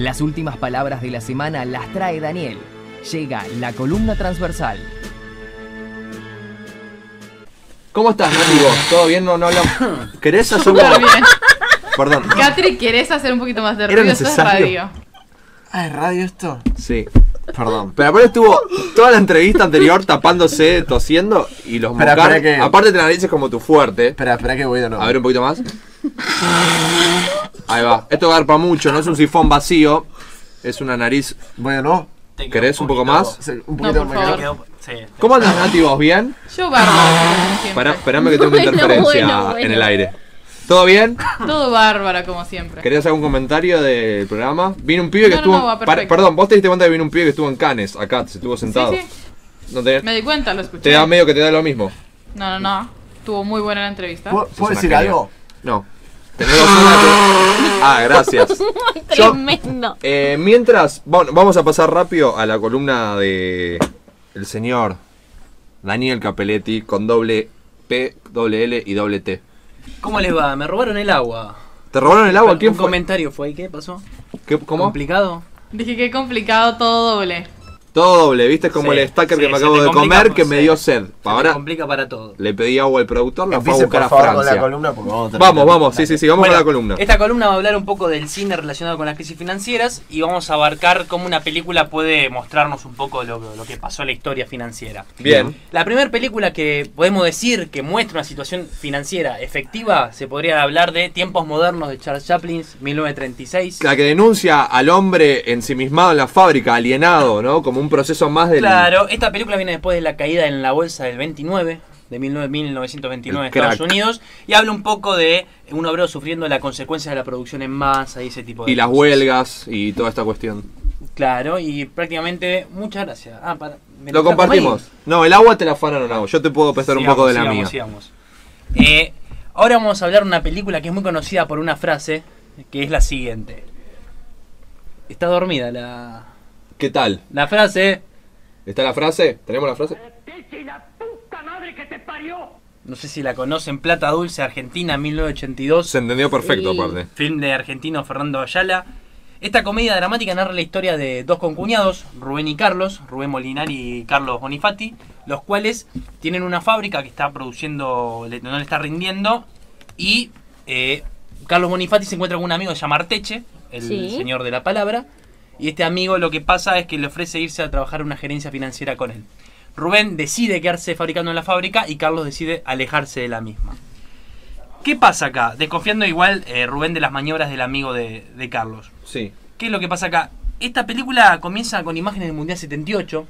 Las últimas palabras de la semana las trae Daniel. Llega la columna transversal. ¿Cómo estás, Dani? ¿Todo bien? No hablamos. ¿Querés hacer un poco? Perdón. Catri, ¿querés hacer un poquito más de ruido? ¿Eso es radio? Ah, ¿es radio esto? Sí. Perdón. Pero aparte estuvo toda la entrevista anterior tapándose, tosiendo y los mocar. Que... Aparte te la dices como tu fuerte. Espera que voy de nuevo. A ver un poquito más. Ahí va. Esto garpa mucho, no es un sifón vacío. Es una nariz. Bueno, ¿no? ¿Querés un poco más? Un poquito más. No, sí, ¿cómo andas, Nati, vos? ¿Bien? Yo bárbaro. Esperame que tengo una interferencia en el aire. ¿Todo bien? Todo bárbara, como siempre. ¿Querías algún comentario del programa? Vino un pibe que estuvo... Perdón, vos te diste cuenta que vino un pibe que estuvo en Cannes, acá, se estuvo sentado. Sí, sí. ¿No te... Me di cuenta, lo escuché. ¿Te da medio que te da lo mismo? No. Estuvo muy buena la entrevista. ¿Puedo decir algo? No. Tenemos una... Ah, gracias. Tremendo. Mientras... Bueno, vamos a pasar rápido a la columna de... El señor Daniel Capelletti con doble P, doble L y doble T. ¿Cómo les va? Me robaron el agua. ¿Te robaron el agua? ¿Quién fue? Un comentario fue ahí, ¿qué pasó? ¿Qué, cómo? ¿Complicado? Dije que complicado, todo doble. Todo doble, ¿viste? Como sí, el stacker que me acabo de comer que me dio sed. Ahora complica para todo. Le pedí agua al productor, la fue a buscar a Francia. La columna, vamos, sí, vamos a la columna. Esta columna va a hablar un poco del cine relacionado con las crisis financieras y vamos a abarcar cómo una película puede mostrarnos un poco lo que pasó en la historia financiera. Bien. La primera película que podemos decir que muestra una situación financiera efectiva, se podría hablar de Tiempos Modernos de Charles Chaplin, 1936. La que denuncia al hombre ensimismado en la fábrica, alienado, ¿no? Como un proceso más del... Claro, esta película viene después de la caída en la bolsa del 29, de 1929 en Estados Unidos, y habla un poco de un obrero sufriendo las consecuencias de la producción en masa y ese tipo de... Y cosas. Las huelgas y toda esta cuestión. Claro, y prácticamente... Muchas gracias. Ah, para, lo compartimos. No, el agua te la afanaron, agua. Yo te puedo prestar un poco de la mía. Ahora vamos a hablar de una película que es muy conocida por una frase, que es la siguiente. Está dormida la... ¿Qué tal? La frase. ¿Está la frase? ¿Tenemos la frase? Arteche, la puta madre que te parió. No sé si la conocen. Plata Dulce, Argentina, 1982. Se entendió perfecto, sí. Aparte. Film de argentino Fernando Ayala. Esta comedia dramática narra la historia de dos concuñados, Rubén y Carlos, Rubén Molinari y Carlos Bonifati, los cuales tienen una fábrica que está produciendo, no le está rindiendo, y Carlos Bonifati se encuentra con un amigo que se llama Arteche, el señor de la palabra. Y este amigo, lo que pasa es que le ofrece irse a trabajar en una gerencia financiera con él. Rubén decide quedarse fabricando en la fábrica y Carlos decide alejarse de la misma. ¿Qué pasa acá? Desconfiando igual Rubén de las maniobras del amigo de Carlos. Sí. ¿Qué es lo que pasa acá? Esta película comienza con imágenes del Mundial 78.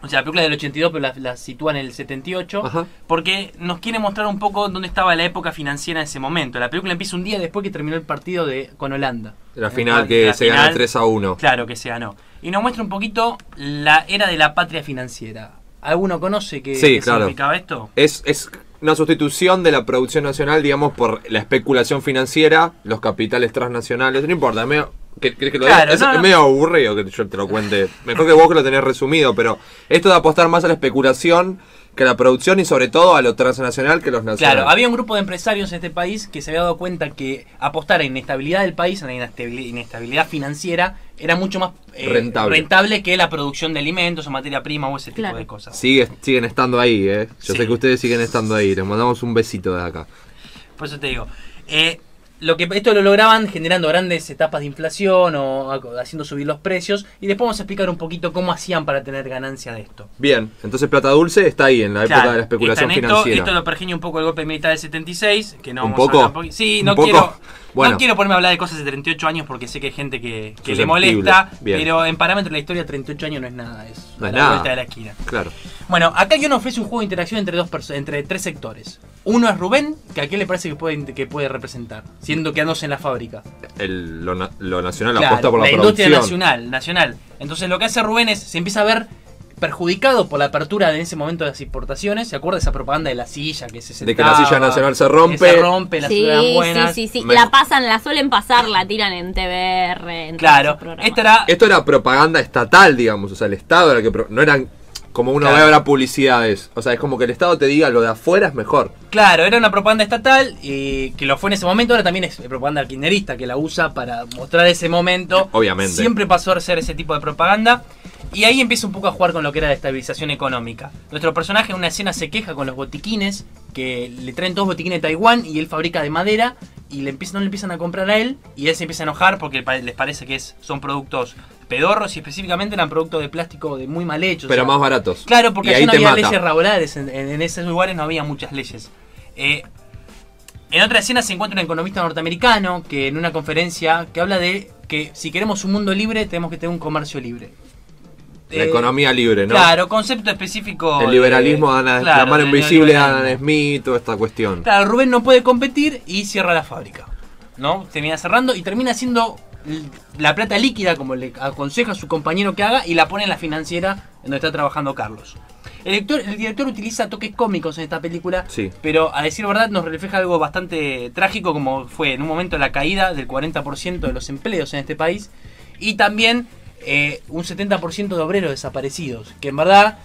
O sea, la película del 82, pero la sitúa en el 78. Ajá. Porque nos quiere mostrar un poco dónde estaba la época financiera en ese momento. La película empieza un día después que terminó el partido con Holanda. La final que se ganó 3-1. Claro, que se ganó. Y nos muestra un poquito la era de la patria financiera. ¿Alguno conoce qué significaba esto? Es una sustitución de la producción nacional, digamos, por la especulación financiera, los capitales transnacionales, no importa, medio... Que claro, es medio aburrido que yo te lo cuente. Mejor que vos, que lo tenés resumido. Pero esto de apostar más a la especulación que a la producción y sobre todo a lo transnacional que a los nacionales. Claro, había un grupo de empresarios en este país que se había dado cuenta que apostar a la inestabilidad del país, a la inestabilidad financiera, era mucho más rentable que la producción de alimentos o materia prima o ese tipo de cosas. Siguen estando ahí, ¿eh? Yo sé que ustedes siguen estando ahí. Les mandamos un besito de acá. Por eso te digo... Esto lo lograban generando grandes etapas de inflación o haciendo subir los precios. Y después vamos a explicar un poquito cómo hacían para tener ganancia de esto. Bien, entonces Plata Dulce está ahí en la época de la especulación financiera. Esto lo pergeña un poco el golpe militar del 76. Que no vamos a hablar. Sí, no quiero, bueno, no quiero ponerme a hablar de cosas de 38 años porque sé que hay gente que le molesta. Bien. Pero en parámetros de la historia 38 años no es nada. Es no la nada. Vuelta de la esquina. Claro. Bueno, acá yo nos ofrece un juego de interacción entre tres sectores. Uno es Rubén, que a qué le parece que puede representar, siendo quedándose en la fábrica. Lo nacional, claro, apuesta por la industria producción. nacional. Entonces lo que hace Rubén es, se empieza a ver perjudicado por la apertura de ese momento de las importaciones. ¿Se acuerda de esa propaganda de la silla que se sentaba? De que la silla nacional se rompe. Se rompe, las ciudades buenas. Sí. La suelen pasar, la tiran en TVR. Claro. Esto era propaganda estatal, digamos. O sea, el Estado era que... No eran... como una obra publicidades. O sea, es como que el Estado te diga lo de afuera es mejor. Claro, era una propaganda estatal y que lo fue en ese momento. Ahora también es propaganda kirchnerista que la usa para mostrar ese momento. Obviamente. Siempre pasó a ser ese tipo de propaganda. Y ahí empieza un poco a jugar con lo que era la estabilización económica. Nuestro personaje en una escena se queja con los botiquines, que le traen todos botiquines de Taiwán y él fabrica de madera y no le empiezan a comprar a él. Y él se empieza a enojar porque les parece que son productos pedorros, y específicamente eran productos de plástico de muy mal hechos. Pero o sea, más baratos. Claro, porque allí no había leyes laborales, en esos lugares no había muchas leyes. En otra escena se encuentra un economista norteamericano que en una conferencia que habla de que si queremos un mundo libre tenemos que tener un comercio libre. La economía libre, ¿no? Claro, concepto específico. El liberalismo, la mano invisible, Adam Smith, toda esta cuestión. Claro, Rubén no puede competir y cierra la fábrica, ¿no? Termina cerrando y termina haciendo la plata líquida, como le aconseja a su compañero que haga, y la pone en la financiera en donde está trabajando Carlos. El director utiliza toques cómicos en esta película, sí, pero a decir verdad nos refleja algo bastante trágico, como fue en un momento la caída del 40% de los empleos en este país, y también un 70% de obreros desaparecidos, que en verdad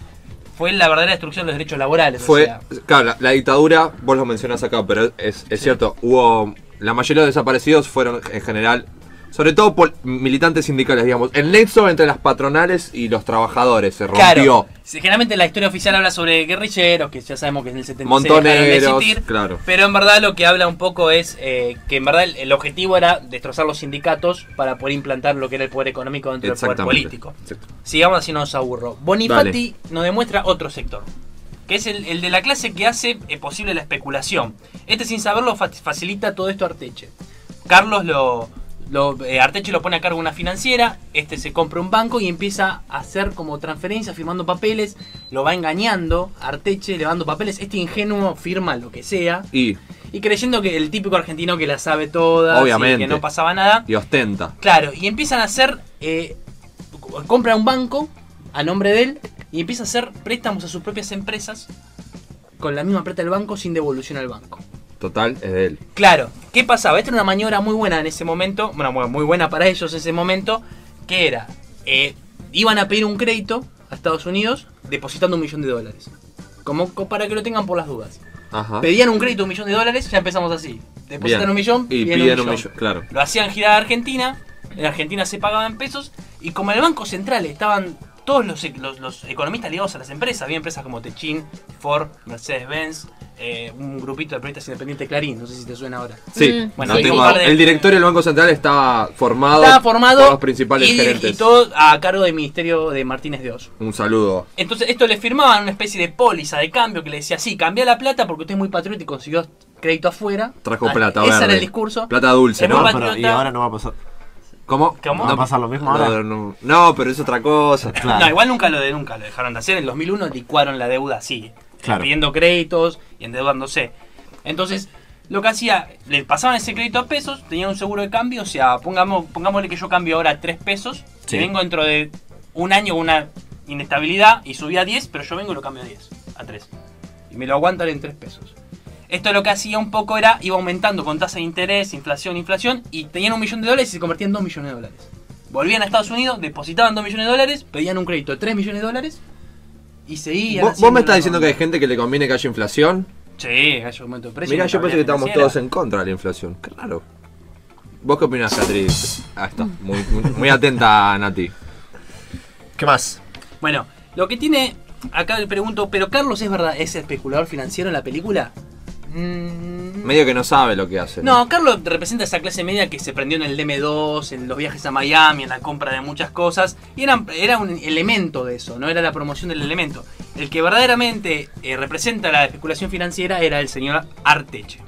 fue la verdadera destrucción de los derechos laborales. Fue, o sea, claro, la dictadura, vos lo mencionás acá, pero es sí, cierto, hubo, la mayoría de los desaparecidos fueron en general, sobre todo por militantes sindicales, digamos. El nexo entre las patronales y los trabajadores se rompió. Claro, generalmente la historia oficial habla sobre guerrilleros, que ya sabemos que en el 76 montoneros, de claro. Pero en verdad lo que habla un poco es que en verdad el objetivo era destrozar los sindicatos para poder implantar lo que era el poder económico dentro del poder político. Sigamos así, no nos aburro. Bonifati nos demuestra otro sector, que es el de la clase que hace posible la especulación. Este, sin saberlo, facilita todo esto a Arteche. Carlos Arteche lo pone a cargo de una financiera, este se compra un banco y empieza a hacer como transferencias, firmando papeles, lo va engañando, Arteche le va dando papeles, este ingenuo firma lo que sea y creyendo que el típico argentino que la sabe toda, que no pasaba nada. Y ostenta. Claro, y empiezan a hacer, compra un banco a nombre de él y empieza a hacer préstamos a sus propias empresas con la misma plata del banco sin devolución al banco. Total, es de él. Claro, ¿qué pasaba? Esta era una maniobra muy buena en ese momento, bueno, muy buena para ellos en ese momento, que era, iban a pedir un crédito a Estados Unidos depositando $1.000.000, como para que lo tengan por las dudas. Ajá. Pedían un crédito de $1.000.000, ya empezamos así, depositan $1.000.000 y piden $1.000.000, claro. Lo hacían girar a Argentina, en Argentina se pagaba en pesos, y como en el Banco Central estaban todos los economistas ligados a las empresas, había empresas como Techín, Ford, Mercedes-Benz, un grupito de periodistas independientes, Clarín, no sé si te suena ahora. Sí, bueno, el directorio del Banco Central estaba formado por los principales gerentes. Y todo a cargo del Ministerio de Martínez de Oz. Un saludo. Entonces, esto le firmaban una especie de póliza de cambio que le decía, sí, cambia la plata porque usted es muy patriota y consiguió crédito afuera. Trajo plata, verde. Ese era el discurso. Plata dulce, ¿no? Pero, y ahora no va a pasar. ¿Cómo? ¿No pasa lo mismo ahora? No, pero es otra cosa. Claro. No, igual nunca lo dejaron de hacer. En el 2001 licuaron la deuda así, claro, pidiendo créditos y endeudándose. Entonces, lo que hacía, le pasaban ese crédito a pesos, tenían un seguro de cambio, o sea, pongámosle que yo cambio ahora a 3 pesos, sí, y vengo dentro de un año una inestabilidad y subí a 10, pero yo vengo y lo cambio a 10, a 3. Y me lo aguantan en 3 pesos. Esto lo que hacía un poco era, iba aumentando con tasa de interés, inflación, y tenían $1.000.000 y se convertían en $2.000.000. Volvían a Estados Unidos, depositaban $2.000.000, pedían un crédito de $3.000.000 y seguían. ¿Vos me estás diciendo que hay gente que le conviene que haya inflación? Sí, hay un aumento de precios. Mirá, yo pensé que estábamos todos en contra de la inflación. Claro. ¿Vos qué opinás, Beatriz? Ah, está. Muy atenta, Nati. ¿Qué más? Bueno, lo que tiene, acá le pregunto, ¿pero Carlos es verdad, es especulador financiero en la película? Medio que no sabe lo que hace. No, Carlos representa esa clase media que se prendió en el DM2, en los viajes a Miami, en la compra de muchas cosas. Y era un elemento de eso, no era la promoción del elemento. El que verdaderamente representa la especulación financiera era el señor Arteche,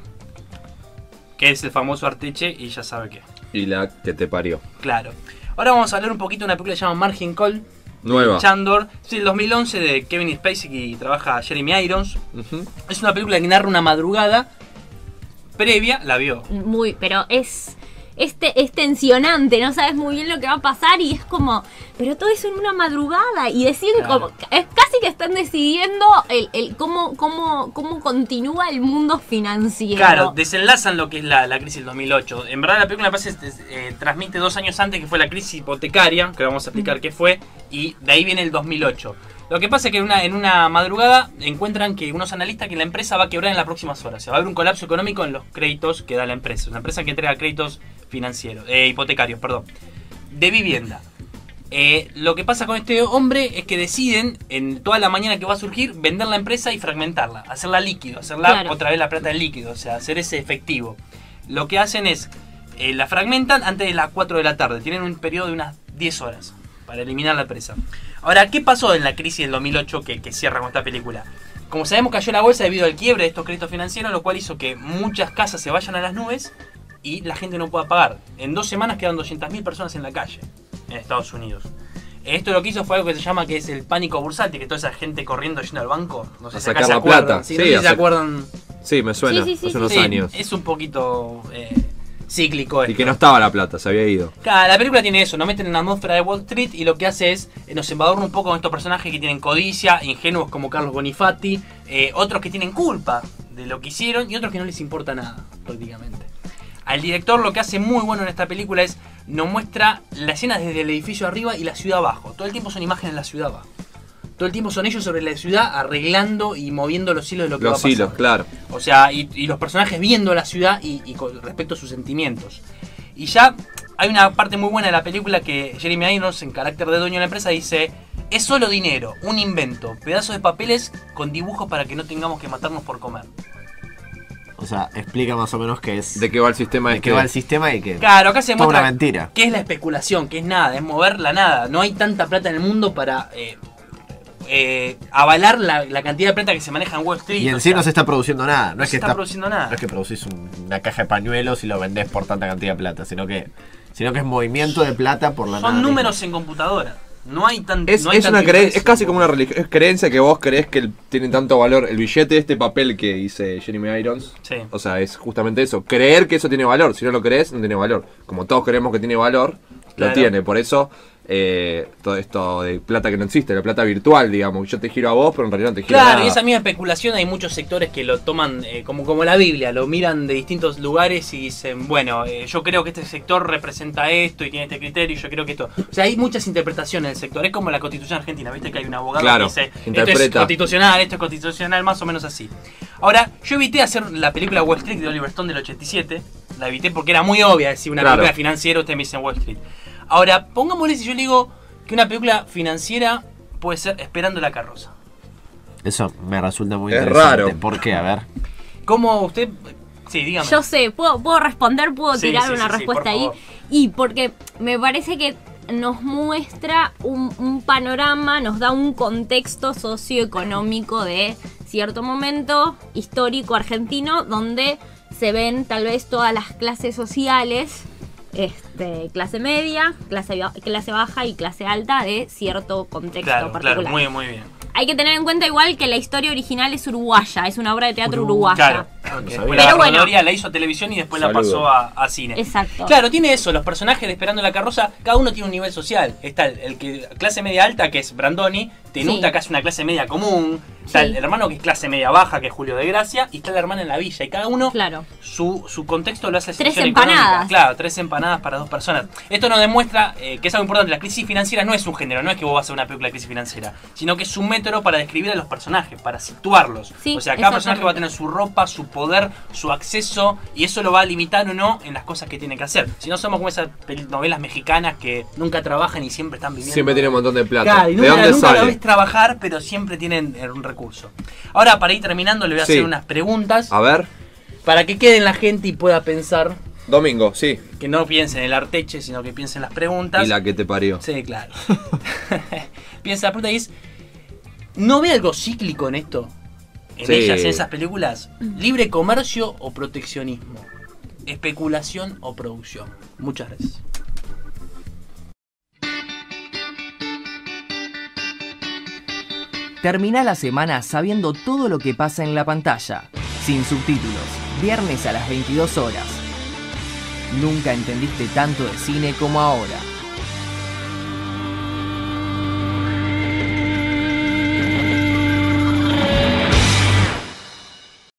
que es el famoso Arteche y ya sabe qué. Y la que te parió. Claro. Ahora vamos a hablar un poquito de una película que se llama Margin Call. Nueva. Chandor, sí, el 2011 de Kevin Spacey y trabaja Jeremy Irons. Es una película que narra una madrugada previa, la vio. Pero es tensionante, no sabes muy bien lo que va a pasar y es como, pero todo eso en una madrugada y deciden como, es casi que están decidiendo cómo continúa el mundo financiero. Claro, desenlazan lo que es la crisis del 2008. En verdad la película transmite 2 años antes, que fue la crisis hipotecaria, que vamos a explicar qué fue, y de ahí viene el 2008. Lo que pasa es que en una madrugada encuentran que unos analistas que la empresa va a quebrar en las próximas horas. Se va a haber un colapso económico en los créditos que da la empresa. Una empresa que entrega créditos financieros, hipotecarios, perdón, de vivienda. Lo que pasa con este hombre es que deciden, en toda la mañana que va a surgir, vender la empresa y fragmentarla, hacerla líquido, hacerla otra vez la plata en líquido, o sea, hacer ese efectivo. Lo que hacen es, la fragmentan antes de las 4 de la tarde, tienen un periodo de unas 10 horas para eliminar la empresa. Ahora, ¿qué pasó en la crisis del 2008 que cierra con esta película? Como sabemos, cayó la bolsa debido al quiebre de estos créditos financieros, lo cual hizo que muchas casas se vayan a las nubes y la gente no pueda pagar. En 2 semanas quedan 200.000 personas en la calle en Estados Unidos. Esto lo que hizo fue algo que se llama que es el pánico bursátil, que toda esa gente corriendo yendo al banco, no sé si acá se acuerdan. Sí, no sé si se acuerdan. Sí, me suena, hace unos años. Es un poquito cíclico esto. Y que no estaba la plata, se había ido. Claro, la película tiene eso, nos meten en la atmósfera de Wall Street y lo que hace es, nos embadurna un poco con estos personajes que tienen codicia, ingenuos como Carlos Bonifati, otros que tienen culpa de lo que hicieron y otros que no les importa nada, prácticamente. Al director lo que hace muy bueno en esta película es nos muestra la escena desde el edificio arriba y la ciudad abajo. Todo el tiempo son imágenes de la ciudad abajo. Todo el tiempo son ellos sobre la ciudad arreglando y moviendo los hilos de lo que va pasando. Los hilos, claro. O sea, y los personajes viendo la ciudad y con respecto a sus sentimientos. Y ya hay una parte muy buena de la película que Jeremy Irons, en carácter de dueño de la empresa, dice: es solo dinero, un invento, pedazos de papeles con dibujos para que no tengamos que matarnos por comer. O sea, explica más o menos qué es. De qué va el sistema. De qué va el sistema y qué. Claro, acá se muestra mentira. Qué es la especulación, qué es nada, es mover la nada. No hay tanta plata en el mundo para avalar la cantidad de plata que se maneja en Wall Street. Y en sí no se está produciendo nada. No es que está produciendo nada. No es que producís una caja de pañuelos y lo vendés por tanta cantidad de plata, sino que es movimiento de plata por la nada. Son números en computadora. No hay tanto. Es casi como una religión. Es creencia que vos creés que tiene tanto valor el billete, este papel que dice Jeremy Irons. Sí. O sea, es justamente eso. Creer que eso tiene valor. Si no lo crees, no tiene valor. Como todos creemos que tiene valor, claro, lo tiene. Por eso, todo esto de plata que no existe, la plata virtual, digamos. Yo te giro a vos, pero en realidad no te giro a nada. Claro, y esa misma especulación hay muchos sectores que lo toman como la Biblia. Lo miran de distintos lugares y dicen, bueno, yo creo que este sector representa esto y tiene este criterio y yo creo que esto... O sea, hay muchas interpretaciones del sector. Es como la Constitución argentina, viste que hay un abogado que dice, esto es constitucional, más o menos así. Ahora, yo evité hacer la película Wall Street de Oliver Stone del 87. La evité porque era muy obvia decir una película financiera, ustedes me dicen Wall Street. Ahora, pongámosle si yo le digo que una película financiera puede ser Esperando la Carroza. Eso me resulta muy interesante. Raro. ¿Por qué? A ver. ¿Cómo usted...? Sí, dígame. Yo sé, puedo responder, puedo tirar una respuesta ahí. Y porque me parece que nos muestra un panorama, nos da un contexto socioeconómico de cierto momento histórico argentino donde se ven tal vez todas las clases sociales... clase media, clase baja y clase alta de cierto contexto particular. Claro, muy bien. Hay que tener en cuenta igual que la historia original es uruguaya, es una obra de teatro uruguaya. Claro, okay. Pero la historia la hizo a televisión y después la pasó a cine. Exacto. Claro, tiene eso, los personajes de Esperando la Carroza, cada uno tiene un nivel social. Está el que clase media alta, que es Brandoni, Tenuta, que es una clase media común, está el hermano que es clase media baja, que es Julio de Gracia, y está la hermana en la villa, y cada uno su contexto lo hace. 3 empanadas. Claro, 3 empanadas para 2 personas. Esto nos demuestra que es algo importante, la crisis financiera no es un género, no es que vos vas a hacer una película de crisis financiera, sino que es un método para describir a los personajes, para situarlos. O sea, cada personaje va a tener su ropa, su poder, su acceso, y eso lo va a limitar o no en las cosas que tiene que hacer. Si no somos como esas novelas mexicanas que nunca trabajan y siempre están viviendo. Siempre tienen un montón de plata. Claro, y nunca lo ves trabajar, pero siempre tienen un recurso. Ahora, para ir terminando, le voy a hacer unas preguntas. A ver. Para que queden la gente y pueda pensar. Domingo, sí. Que no piensen en el Arteche, sino que piensen en las preguntas. Y la que te parió. Sí, claro. Piensa la pregunta y es... ¿No ve algo cíclico en esto? En ellas, en esas películas. ¿Libre comercio o proteccionismo? ¿Especulación o producción? Muchas gracias. Termina la semana sabiendo todo lo que pasa en la pantalla. Sin subtítulos. Viernes a las 22 horas. Nunca entendiste tanto de cine como ahora.